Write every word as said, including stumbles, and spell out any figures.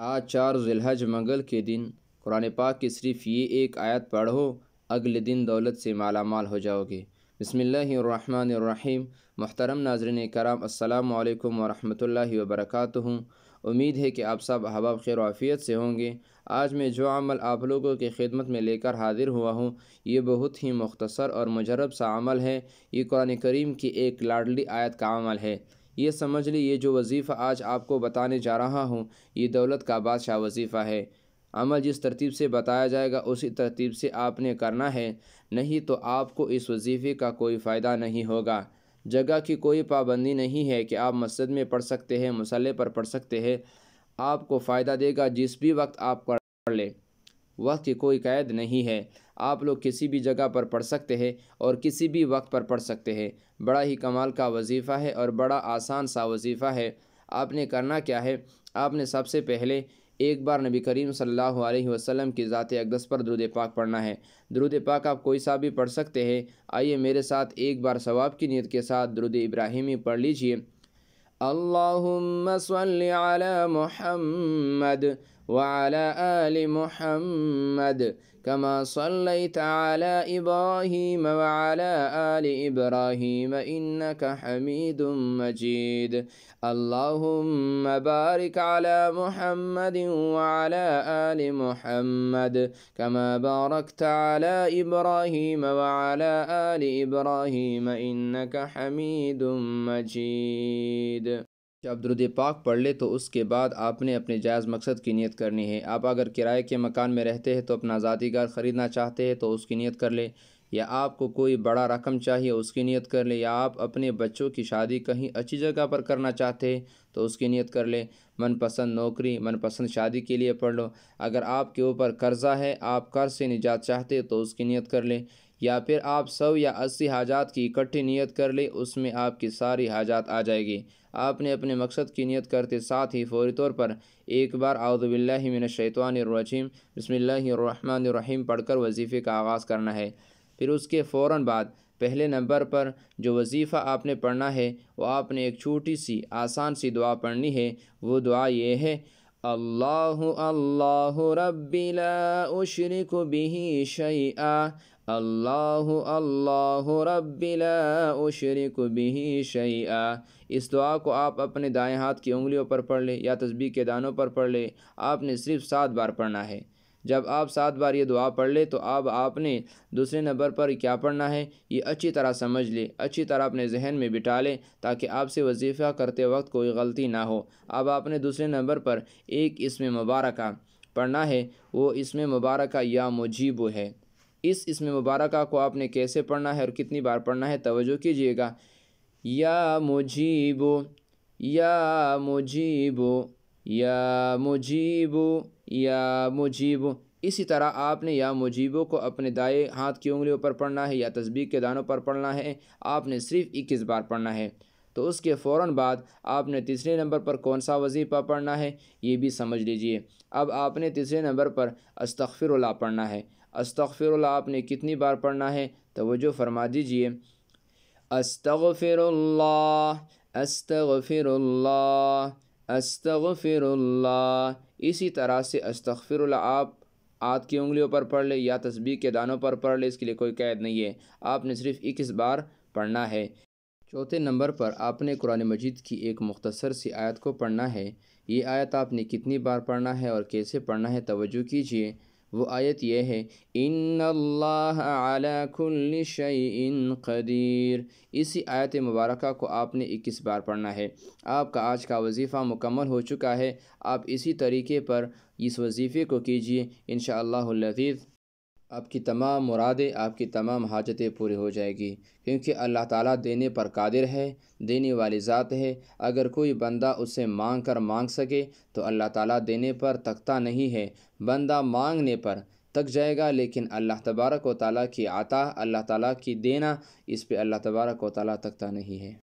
آج چار ذیالحج منگل کے دن قرآن پاک کی صرف یہ ایک آیت پڑھو، اگلے دن دولت سے مالا مال ہو جاؤ گے۔ بسم اللہ الرحمن الرحیم۔ محترم ناظرین کرام، السلام علیکم ورحمۃ اللہ وبرکاتہ۔ امید ہے کہ آپ سب احباب خیر و عافیت سے ہوں گے۔ آج میں جو عمل آپ لوگوں کی خدمت میں لے کر حاضر ہوا ہوں، یہ بہت ہی مختصر اور مجرب سا عمل ہے۔ یہ قرآن کریم کی ایک لاڈلی آیت کا عمل ہے۔ یہ سمجھ لی یہ جو وظیفہ آج آپ کو بتانے جا رہا ہوں، یہ دولت کا بادشاہ وظیفہ ہے۔ عمل جس ترتیب سے بتایا جائے گا، اسی ترتیب سے آپ نے کرنا ہے، نہیں تو آپ کو اس وظیفے کا کوئی فائدہ نہیں ہوگا۔ جگہ کی کوئی پابندی نہیں ہے کہ آپ مسجد میں پڑھ سکتے ہیں، مصلی پر پڑھ سکتے ہیں، آپ کو فائدہ دے گا جس بھی وقت آپ پڑھ لیں۔ وقت کی کوئی قید نہیں ہے، آپ لوگ کسی بھی جگہ پر پڑھ سکتے ہیں اور کسی بھی وقت پر پڑھ سکتے ہیں۔ بڑا ہی کمال کا وظیفہ ہے اور بڑا آسان سا وظیفہ ہے۔ آپ نے کرنا کیا ہے، آپ نے سب سے پہلے ایک بار نبی کریم صلی اللہ علیہ وسلم کی ذات اقدس پر درود پاک پڑھنا ہے۔ درود پاک آپ کوئی سا بھی پڑھ سکتے ہیں۔ آئیے میرے ساتھ ایک بار ثواب کی نیت کے ساتھ درود ابراہیمی پڑھ لیجئے۔ اللہم صلی علی محمد وعلی آل محمد کما صلیت علی ابراہیم وعلی آل ابراہیم انکا حمید مجید۔ اللہم بارک علی محمد وعلی آل محمد کما بارکت علی ابراہیم وعلی آل ابراہیم انکا حمید مجید۔ جب درود پاک پڑھ لے تو اس کے بعد آپ نے اپنے جائز مقصد کی نیت کرنی ہے۔ آپ اگر کرائے کے مکان میں رہتے ہیں تو اپنا ذاتی گھر خریدنا چاہتے ہیں تو اس کی نیت کر لیں، یا آپ کو کوئی بڑا رقم چاہیے اس کی نیت کر لیں، یا آپ اپنے بچوں کی شادی کہیں اچھی جگہ پر کرنا چاہتے ہیں تو اس کی نیت کر لیں۔ من پسند نوکری، من پسند شادی کے لیے پڑھ لو۔ اگر آپ کے اوپر قرضہ ہے، آپ قرض سے نجات چاہتے ہیں تو اس کی نیت کر لیں، یا پھر آپ سو یا اسی حاجات کی اکٹھی نیت کر لیں، اس میں آپ کی ساری حاجات آ جائے گی۔ آپ نے اپنے مقصد کی نیت کرتے ساتھ ہی فوری طور پر ایک بار اعوذ باللہ من الشیطان الرجیم، بسم اللہ الرحمن الرحیم پڑھ کر وظیفے کا آغاز کرنا ہے۔ پھر اس کے فوراً بعد پہلے نمبر پر جو وظیفہ آپ نے پڑھنا ہے، وہ آپ نے ایک چھوٹی سی آسان سی دعا پڑھنی ہے۔ وہ دعا یہ ہے، اللہ اللہ ربی لا اشرک بہ شیئا، اللہ اللہ ربی لا اشرک بہ شیئا۔ اس دعا کو آپ اپنے دائیں ہاتھ کی انگلیوں پر پڑھ لیں یا تسبیح کے دانوں پر پڑھ لیں۔ آپ نے صرف سات بار پڑھنا ہے۔ جب آپ سات بار یہ دعا پڑھ لیں تو اب آپ نے دوسرے نمبر پر کیا پڑھنا ہے، یہ اچھی طرح سمجھ لیں، اچھی طرح اپنے ذہن میں بٹھا لیں تاکہ آپ سے وظیفہ کرتے وقت کوئی غلطی نہ ہو۔ اب آپ نے دوسرے نمبر پر ایک اسم مبارکہ پڑھنا ہے، وہ اسم مبارکہ یا مجیب ہے۔ اس اسم مبارکہ کو آپ نے کیسے پڑھنا ہے اور کتنی بار پڑھنا ہے، توجہ کیجئے گا۔ یا مجیب، یا مجیب، یا مجیب، یا مجیب۔ اسی طرح آپ نے یا مجیبوں کو اپنے دائیں ہاتھ کی انگلیوں پر پڑھنا ہے یا تسبیح کے دانوں پر پڑھنا ہے۔ آپ نے صرف اکیس بار پڑھنا ہے۔ تو اس کے فوراً بعد آپ نے تیسرے نمبر پر کون سا وظیفہ پڑھنا ہے، یہ بھی سمجھ لیجئے۔ اب آپ نے تیسرے نمبر پر استغفر اللہ پڑھنا ہے۔ استغفر اللہ آپ نے کتنی بار پڑھنا ہے، توجہ فرما دیجئے۔ استغفر اللہ، استغفر اللہ، استغفر اللہ۔ اسی طرح سے استغفر اللہ آپ ہاتھ کی انگلیوں پر پڑھ لیں یا تسبیح کے دانوں پر پڑھ لیں، اس کے لیے کوئی قید نہیں ہے۔ آپ نے صرف اکیس بار پڑھنا ہے۔ چوتھے نمبر پر آپ نے قرآن مجید کی ایک مختصر سی آیت کو پڑھنا ہے۔ یہ آیت آپ نے کتنی بار پڑھنا ہے اور کیسے پڑھنا ہے، توجہ کیجئے۔ وہ آیت یہ ہے، ان اللہ علی کل شیء قدیر۔ اسی آیت مبارکہ کو آپ نے اکیس بار پڑھنا ہے۔ آپ کا آج کا وظیفہ مکمل ہو چکا ہے۔ آپ اسی طریقے پر اس وظیفے کو کیجیے، انشاءاللہ العزیز آپ کی تمام مرادیں، آپ کی تمام حاجتیں پوری ہو جائے گی، کیونکہ اللہ تعالیٰ دینے پر قادر ہے، دینے والی ذات ہے۔ اگر کوئی بندہ اس سے مانگ کر مانگ سکے تو اللہ تعالیٰ دینے پر تکتا نہیں ہے۔ بندہ مانگنے پر تک جائے گا، لیکن اللہ تبارک و تعالیٰ کی عطا، اللہ تعالیٰ کی دینا، اس پہ اللہ تبارک و تعالیٰ تکتا نہیں ہے۔